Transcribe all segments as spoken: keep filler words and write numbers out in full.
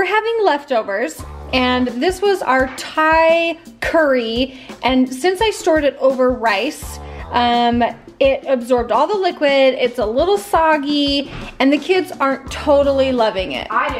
we're having leftovers, and this was our Thai curry, and since I stored it over rice, um, it absorbed all the liquid, it's a little soggy, and the kids aren't totally loving it. I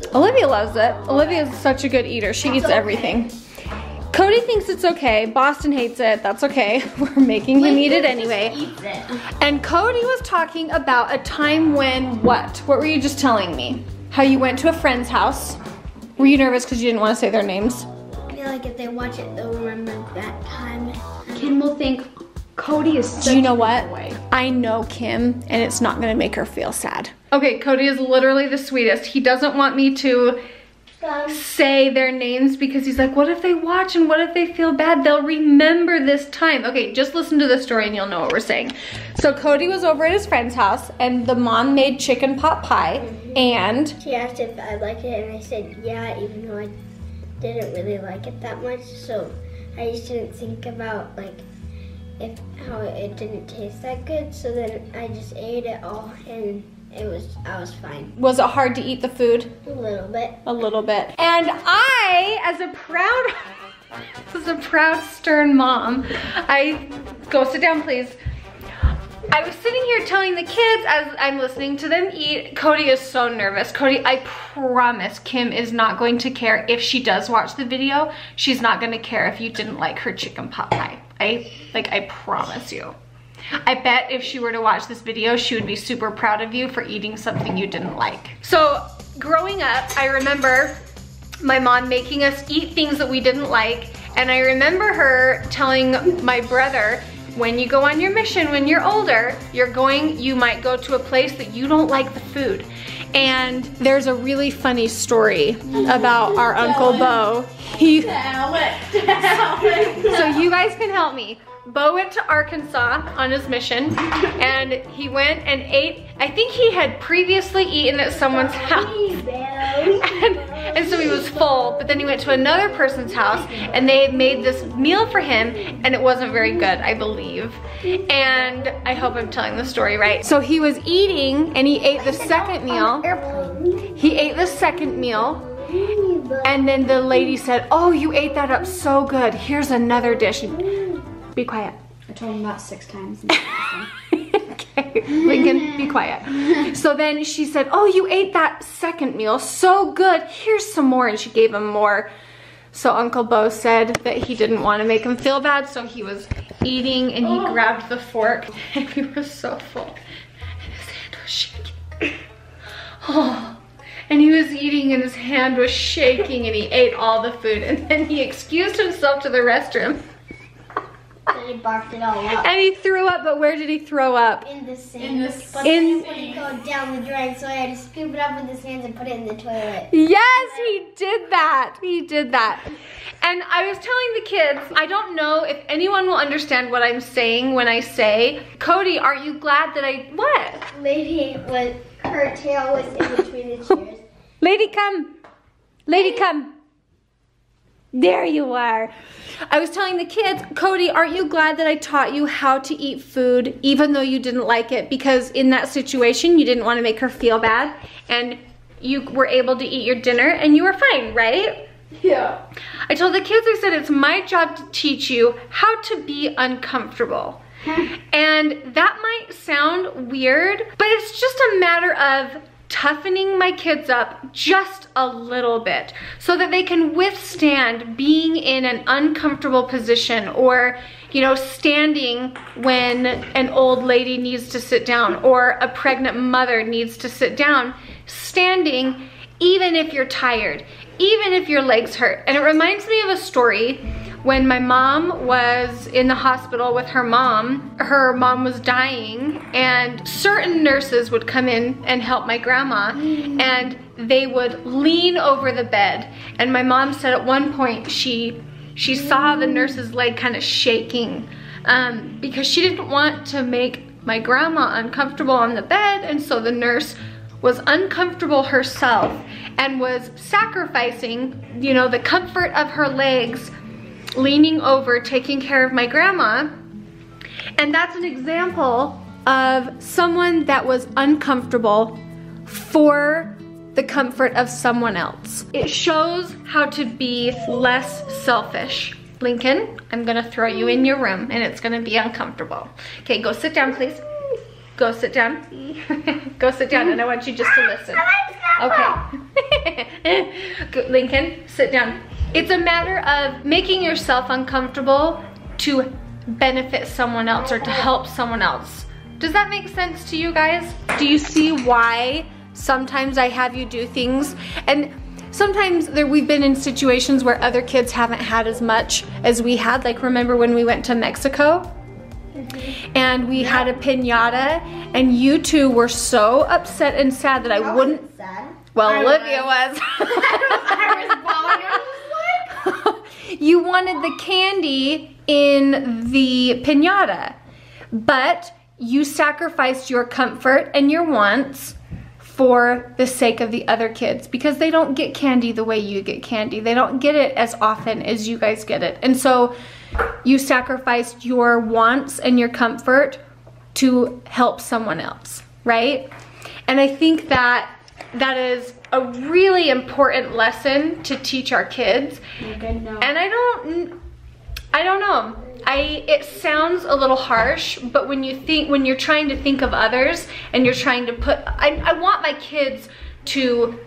do. Olivia loves it. Olivia's such a good eater. She eats everything. Cody thinks it's okay. Boston hates it. That's okay. We're making him eat it anyway. And Cody was talking about a time when what? What were you just telling me? How you went to a friend's house. Were you nervous because you didn't want to say their names? I feel like if they watch it, they'll remember that time. Kim will think Cody is such a... Do you know what? Away. I know Kim, and it's not going to make her feel sad. Okay, Cody is literally the sweetest. He doesn't want me to say their names because he's like, what if they watch and what if they feel bad? They'll remember this time. Okay, just listen to the story and you'll know what we're saying. So Cody was over at his friend's house and the mom made chicken pot pie, mm-hmm. and she asked if I liked it and I said yeah, even though I didn't really like it that much, so I just didn't think about like if how it didn't taste that good, so then I just ate it all and It was, I was fine. Was it hard to eat the food? A little bit. A little bit. And I, as a proud, as a proud, stern mom, I, go sit down please. I was sitting here telling the kids as I'm listening to them eat, Cody is so nervous. Cody, I promise Kim is not going to care if she does watch the video. She's not gonna care if you didn't like her chicken pot pie. I, like, I promise you. I bet if she were to watch this video, she would be super proud of you for eating something you didn't like. So growing up, I remember my mom making us eat things that we didn't like. And I remember her telling my brother, when you go on your mission, when you're older, you're going, you might go to a place that you don't like the food. And there's a really funny story about our Uncle Bo. He, so you guys can help me. Bo went to Arkansas on his mission, and he went and ate, I think he had previously eaten at someone's house, and, and so he was full, but then he went to another person's house, and they had made this meal for him, and it wasn't very good, I believe, and I hope I'm telling the story right. So he was eating, and he ate the second meal, he ate the second meal, and then the lady said, oh, you ate that up so good, here's another dish. Be quiet. I told him about six times. Okay, Lincoln, be quiet. So then she said, oh, you ate that second meal so good. Here's some more, and she gave him more. So Uncle Bo said that he didn't want to make him feel bad, so he was eating, and he oh. grabbed the fork, and he was so full. And his hand was shaking. Oh. And he was eating and his hand was shaking, and he ate all the food, and then he excused himself to the restroom. And he barked it all up. And he threw up, but where did he throw up? In the sink. In the sink. In it go down the drain, so I had to scoop it up with his hands and put it in the toilet. Yes, he did that. He did that. And I was telling the kids, I don't know if anyone will understand what I'm saying when I say, Cody, aren't you glad that I, what? Lady, was, her tail was in between the chairs. Lady, come. Lady, come. There you are. I was telling the kids, Cody, aren't you glad that I taught you how to eat food even though you didn't like it? Because in that situation, you didn't want to make her feel bad, and you were able to eat your dinner and you were fine, right? Yeah. I told the kids, I said, it's my job to teach you how to be uncomfortable. And that might sound weird, but it's just a matter of toughening my kids up just a little bit so that they can withstand being in an uncomfortable position, or, you know, standing when an old lady needs to sit down or a pregnant mother needs to sit down, standing even if you're tired, even if your legs hurt. And it reminds me of a story when my mom was in the hospital with her mom. Her mom was dying, and certain nurses would come in and help my grandma, and they would lean over the bed. And my mom said at one point she, she saw the nurse's leg kind of shaking um, because she didn't want to make my grandma uncomfortable on the bed, and so the nurse was uncomfortable herself and was sacrificing, you know, the comfort of her legs, leaning over, taking care of my grandma. And that's an example of someone that was uncomfortable for the comfort of someone else. It shows how to be less selfish. Lincoln, I'm gonna throw you in your room and it's gonna be uncomfortable. Okay, go sit down, please. Go sit down. Go sit down and I want you just to listen. Okay. Lincoln, sit down. It's a matter of making yourself uncomfortable to benefit someone else or to help someone else. Does that make sense to you guys? Do you see why sometimes I have you do things? And sometimes there, we've been in situations where other kids haven't had as much as we had. Like remember when we went to Mexico? Mm-hmm. And we yeah. had a piñata, and you two were so upset and sad that I, I wouldn't. Wasn't sad. Well, I Olivia was. was. I was bawling. I was like, you wanted the candy in the piñata, but you sacrificed your comfort and your wants for the sake of the other kids, because they don't get candy the way you get candy. They don't get it as often as you guys get it. And so you sacrificed your wants and your comfort to help someone else, right? And I think that that is a really important lesson to teach our kids. And I don't, I don't know. I, it sounds a little harsh, but when you think, when you're trying to think of others and you're trying to put, I, I want my kids to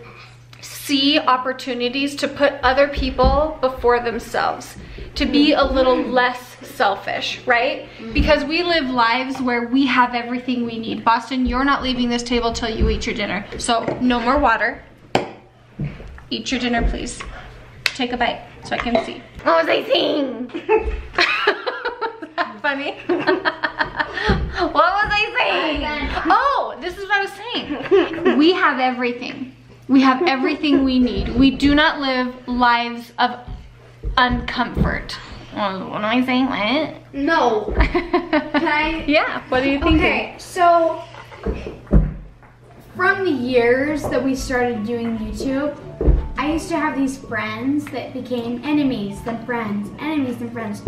see opportunities to put other people before themselves, to be a little less selfish, right? Because we live lives where we have everything we need. Boston, you're not leaving this table till you eat your dinner. So no more water. Eat your dinner, please. Take a bite so I can see. What was I saying? Funny. What was I saying? Oh, this is what I was saying. We have everything. We have everything we need. We do not live lives of uncomfort. Well, what am I saying? What? No. Can I? Yeah. What do you think? Okay. So, from the years that we started doing YouTube, I used to have these friends that became enemies, then friends, enemies, then friends.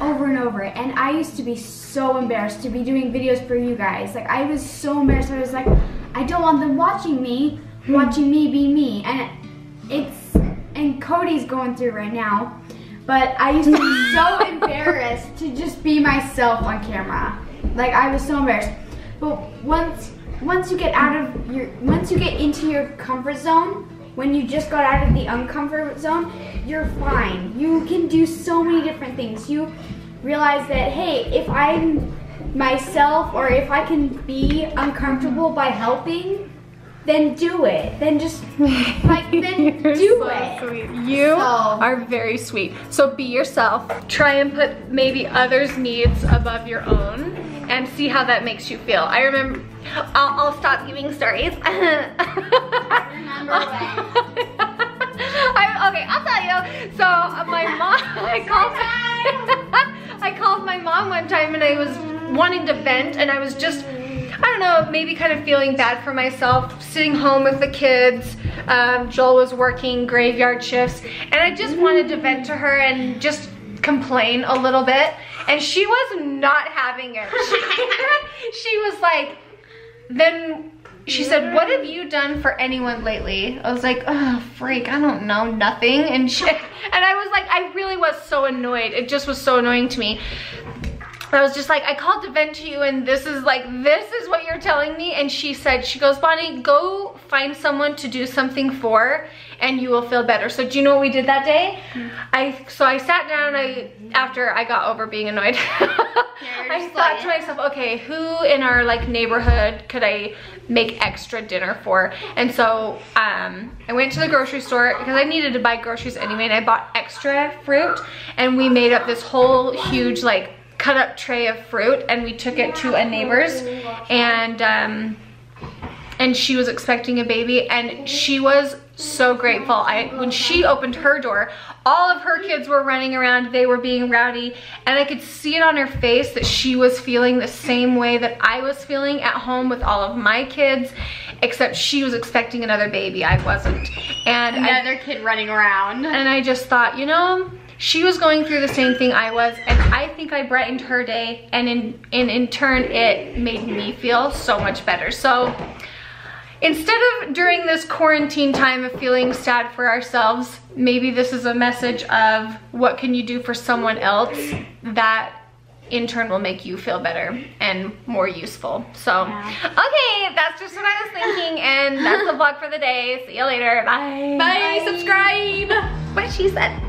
Over and over, and I used to be so embarrassed to be doing videos for you guys. Like, I was so embarrassed. I was like, I don't want them watching me, watching me be me. And it's, and Cody's going through right now, but I used to be so embarrassed to just be myself on camera. Like, I was so embarrassed. But once, once you get out of your, once you get into your comfort zone, when you just got out of the uncomfort zone, you're fine. You can do so many different things. You realize that, hey, if I'm myself or if I can be uncomfortable by helping, then do it. Then just, like, then do so it. Sweet. You so. Are very sweet. So be yourself. Try and put maybe others' needs above your own and see how that makes you feel. I remember, I'll, I'll stop giving stories. I, okay, I'll tell you. So uh, my mom, I called, I called my mom one time, and I was wanting to vent, and I was just, I don't know, maybe kind of feeling bad for myself, sitting home with the kids. Um, Joel was working graveyard shifts, and I just wanted to vent to her and just complain a little bit. And she was not having it. She, she was like, then. She said, what have you done for anyone lately? I was like, oh, freak, I don't know, nothing. And she, and I was like, I really was so annoyed. It just was so annoying to me. I was just like, I called to vent to you, and this is like, this is what you're telling me. And she said, she goes, Bonnie, go find someone to do something for, and you will feel better. So do you know what we did that day? I So I sat down, I after I got over being annoyed. I thought to myself, okay, who in our like neighborhood could I make extra dinner for? And so um, I went to the grocery store because I needed to buy groceries anyway, and I bought extra fruit, and we made up this whole huge like cut up tray of fruit, and we took it to a neighbor's, and um, and she was expecting a baby, and she was so grateful. I when she opened her door, all of her kids were running around, they were being rowdy, and I could see it on her face that she was feeling the same way that I was feeling at home with all of my kids, except she was expecting another baby, I wasn't. And another I, kid running around. And I just thought, you know, she was going through the same thing I was, and I think I brightened her day, and in, in, in turn, it made me feel so much better. So instead of during this quarantine time of feeling sad for ourselves, maybe this is a message of what can you do for someone else that in turn will make you feel better and more useful. So, okay, that's just what I was thinking, and that's the vlog for the day. See you later, bye. Bye, bye. Subscribe. What she said.